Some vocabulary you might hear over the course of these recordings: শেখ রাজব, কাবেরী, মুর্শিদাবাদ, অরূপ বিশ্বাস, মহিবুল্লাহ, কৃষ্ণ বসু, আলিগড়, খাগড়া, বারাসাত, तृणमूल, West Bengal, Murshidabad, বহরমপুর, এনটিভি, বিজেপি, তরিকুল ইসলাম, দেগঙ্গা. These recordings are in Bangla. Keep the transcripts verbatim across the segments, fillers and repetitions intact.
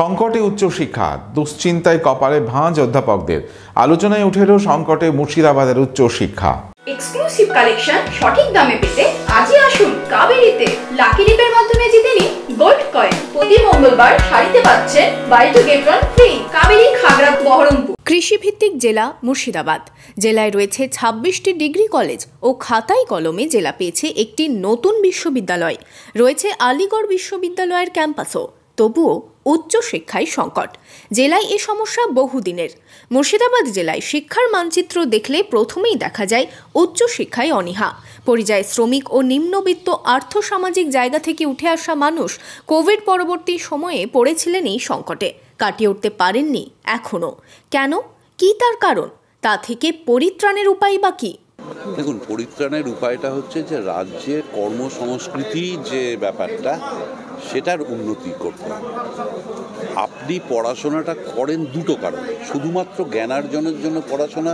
संकटे उच्चशिक्षा दुश्चिंताय कपाले भांज अध्यापकदेर आलोचनाय उठे एलो संकटे मुर्शिदाबादेर उच्चशिक्षा एक्सक्लूसिव कलेक्शन सठिक दामे पेते आजই আসুন কাবেরীতে লাকি রিপের মাধ্যমে জিতে নিন গোল্ড কয়েন প্রতি মঙ্গলবার শাড়িতে পাচ্ছেন buy two get one free কাবেরী খাগড়া বহরমপুর। কৃষিভিত্তিক জেলা মুর্শিদাবাদ। জেলায় রয়েছে ছাব্বিশটি ডিগ্রি কলেজ ও খাতায় কলমে জেলা পেয়েছে একটি নতুন বিশ্ববিদ্যালয়। রয়েছে আলিগড় বিশ্ববিদ্যালয়ের ক্যাম্পাসও। তবুও उच्च शिक्षाय संकट जेलाय ए समस्या बहुदिनेर। मुर्शिदाबाद जेलाय शिक्षार मानचित्र देखले प्रथमेई देखा जाय उच्च शिक्षाय अनीहा। परियायी श्रमिक ओ निम्नबित्त आर्थिक जायगा थेके उठे आसा मानुष कोविड परवर्ती समये पड़ेछिलेन एई संकटे, काटिये उठते पारेननि एखोनो। केन कि तार कारण, ता थेके परित्राणेर उपाय बा कि? দেখুন, পরিত্রাণের উপায়টা হচ্ছে যে রাজ্যের কর্মসংস্কৃতি যে ব্যাপারটা সেটার উন্নতি করতে হবে। আপনি পড়াশোনাটা করেন দুটো কারণে, শুধুমাত্র জ্ঞানার্জনের জন্য পড়াশোনা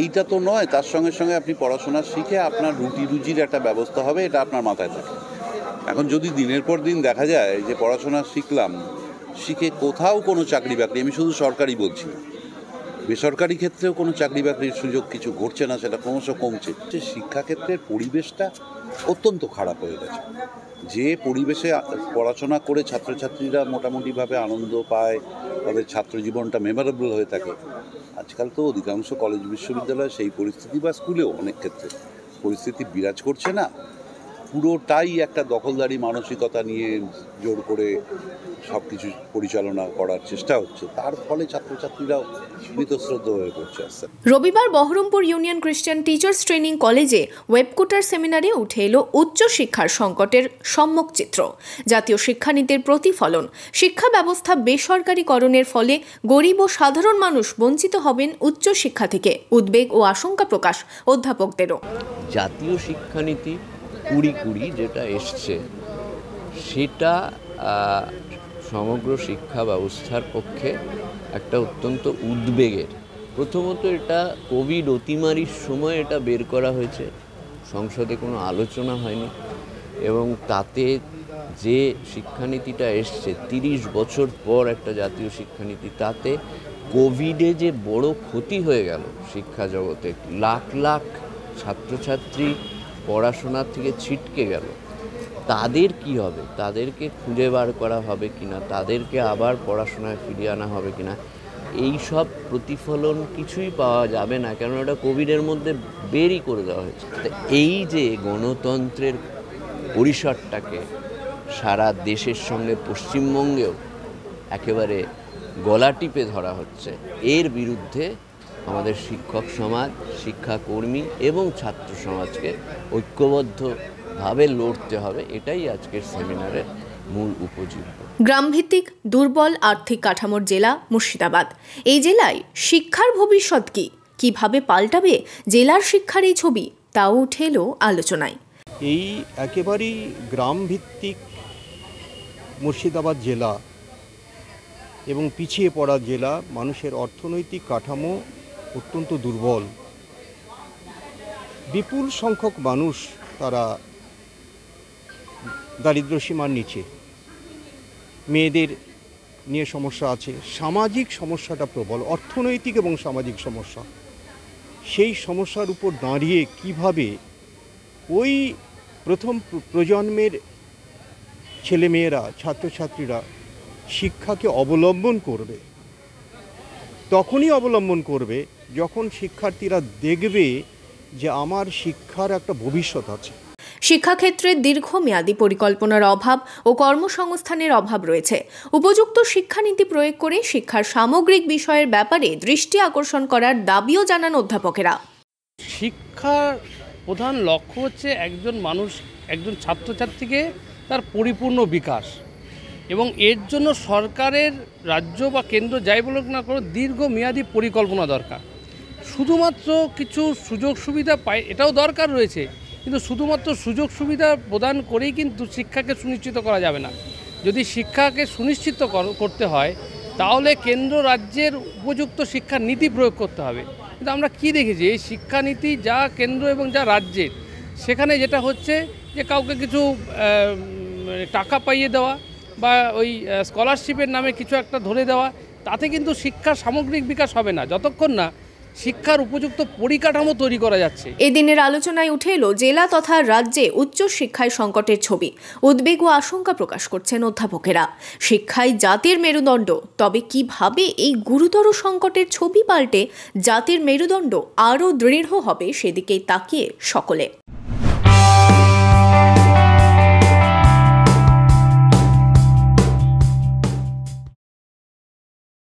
এইটা তো নয়, তার সঙ্গে সঙ্গে আপনি পড়াশোনা শিখে আপনার রুটি রুজির একটা ব্যবস্থা হবে, এটা আপনার মাথায় থাকে। এখন যদি দিনের পর দিন দেখা যায় যে পড়াশোনা শিখলাম, শিখে কোথাও কোনো চাকরি বাকরি, আমি শুধু সরকারি বলছি না, বেসরকারি ক্ষেত্রেও কোনো চাকরি বাকরির সুযোগ কিছু ঘটছে না, সেটা ক্রমশ কমছে। যে শিক্ষাক্ষেত্রের পরিবেশটা অত্যন্ত খারাপ হয়ে গেছে। যে পরিবেশে পড়াশোনা করে ছাত্রছাত্রীরা মোটামুটিভাবে আনন্দ পায়, তাদের ছাত্রজীবনটা মেমোরেবল হয়ে থাকে, আজকাল তো অধিকাংশ কলেজ বিশ্ববিদ্যালয়ে সেই পরিস্থিতি বা স্কুলেও অনেক ক্ষেত্রে পরিস্থিতি বিরাজ করছে না। পুরোটাই একটা দখলদারি মানসিকতা নিয়ে জোর করে সব কিছু পরিচালনা করার চেষ্টা হচ্ছে, তার ফলে ছাত্রছাত্রীরাও বিতশ্রদ্ধ হয়ে পড়ছে। রবিবার বহরমপুর Union Christian Teachers Training কলেজে ওয়েবকোটার সেমিনারে উঠে এলো উচ্চ শিক্ষার সংকটের সম্মুখ চিত্র। জাতীয় শিক্ষানীতির প্রতিফলন, শিক্ষা ব্যবস্থা বেসরকারিকরণের ফলে গরিব ও সাধারণ মানুষ বঞ্চিত হবেন উচ্চ শিক্ষা থেকে, উদ্বেগ ও আশঙ্কা প্রকাশ অধ্যাপকদেরও। জাতীয় শিক্ষানীতি কুড়ি কুড়ি যেটা এসছে সেটা সমগ্র শিক্ষা ব্যবস্থার পক্ষে একটা অত্যন্ত উদ্বেগের। প্রথমত এটা কোভিড অতিমারির সময় এটা বের করা হয়েছে, সংসদে কোনো আলোচনা হয়নি এবং তাতে যে শিক্ষানীতিটা এসছে তিরিশ বছর পর একটা জাতীয় শিক্ষানীতি, তাতে কোভিডে যে বড় ক্ষতি হয়ে গেল শিক্ষা জগতে, লাখ লাখ ছাত্রছাত্রী পড়াশোনা থেকে ছিটকে গেল, তাদের কি হবে? তাদেরকে খুঁজে বার করা হবে কিনা, তাদেরকে আবার পড়াশোনায় ফিরিয়ে আনা হবে কিনা, এই সব প্রতিফলন কিছুই পাওয়া যাবে না, কারণ এটা কোভিডের মধ্যে বেরই করে দেওয়া হয়েছে। এই যে গণতন্ত্রের পরিসরটাকে সারা দেশের সঙ্গে পশ্চিমবঙ্গেও একেবারে গলা টিপে ধরা হচ্ছে, এর বিরুদ্ধে আমাদের শিক্ষক সমাজ, শিক্ষাকর্মী এবং ছাত্র সমাজকে ঐক্যবদ্ধভাবে লড়তে হবে, এটাই আজকের সেমিনারের মূল উপজীব্য। গ্রামভিত্তিক দুর্বল আর্থিক কাঠামোর জেলা মুর্শিদাবাদ। এই জেলায় শিক্ষার ভবিষ্যৎ কি, কিভাবে পাল্টাবে জেলার শিক্ষার এই ছবি, তাও উঠে এলো আলোচনায়। এই একেবারেই গ্রামভিত্তিক মুর্শিদাবাদ জেলা এবং পিছিয়ে পড়া জেলা, মানুষের অর্থনৈতিক কাঠামো অত্যন্ত দুর্বল, বিপুল সংখ্যক মানুষ তারা দারিদ্র্যসীমার নিচে, মেয়েদের নিয়ে সমস্যা আছে, সামাজিক সমস্যাটা প্রবল, অর্থনৈতিক এবং সামাজিক সমস্যা। সেই সমস্যার উপর দাঁড়িয়ে কিভাবে ওই প্রথম প্রজন্মের ছেলেমেয়েরা, ছাত্রছাত্রীরা শিক্ষাকে অবলম্বন করবে, তখনই অবলম্বন করবে যখন শিক্ষার্থীরা দেখবে যে আমার শিক্ষার একটা ভবিষ্যৎ আছে। শিক্ষাক্ষেত্রে দীর্ঘমেয়াদী পরিকল্পনার অভাব ও কর্মসংস্থানের অভাব রয়েছে। উপযুক্ত শিক্ষানীতি প্রয়োগ করে শিক্ষার সামগ্রিক বিষয়ের ব্যাপারে দৃষ্টি আকর্ষণ করার দাবিও জানান অধ্যাপকেরা। শিক্ষার প্রধান লক্ষ্য হচ্ছে একজন মানুষ, একজন ছাত্রছাত্রীকে তার পরিপূর্ণ বিকাশ, এবং এর জন্য সরকারের, রাজ্য বা কেন্দ্র যাই বলুক না কেন, দীর্ঘমেয়াদী পরিকল্পনা দরকার। শুধুমাত্র কিছু সুযোগ সুবিধা পায় এটাও দরকার রয়েছে, কিন্তু শুধুমাত্র সুযোগ সুবিধা প্রদান করেই কিন্তু শিক্ষাকে সুনিশ্চিত করা যাবে না। যদি শিক্ষাকে সুনিশ্চিত করতে হয় তাহলে কেন্দ্র রাজ্যের উপযুক্ত শিক্ষা নীতি প্রয়োগ করতে হবে। কিন্তু আমরা কি দেখেছি, এই শিক্ষানীতি যা কেন্দ্র এবং যা রাজ্যের, সেখানে যেটা হচ্ছে যে কাউকে কিছু টাকা পাইয়ে দেওয়া, বা ওই স্কলারশিপের নামে কিছু একটা ধরে দেওয়া, তাতে কিন্তু শিক্ষার সামগ্রিক বিকাশ হবে না যতক্ষণ না শিক্ষার উপযুক্ত পরিকাঠামো তৈরি করা যাচ্ছে। এই দিনের আলোচনায় উঠে এলো জেলা তথা রাজ্যে উচ্চ শিক্ষায় সংকটের ছবি। উদ্বেগ ও আশঙ্কা প্রকাশ করছেন অধ্যাপকেরা। শিক্ষাই জাতির মেরুদণ্ড, তবে কিভাবে এই গুরুতর সংকটের ছবি পাল্টে জাতির মেরুদণ্ড আরও দৃঢ় হবে সেদিকেই তাকিয়ে সকলে।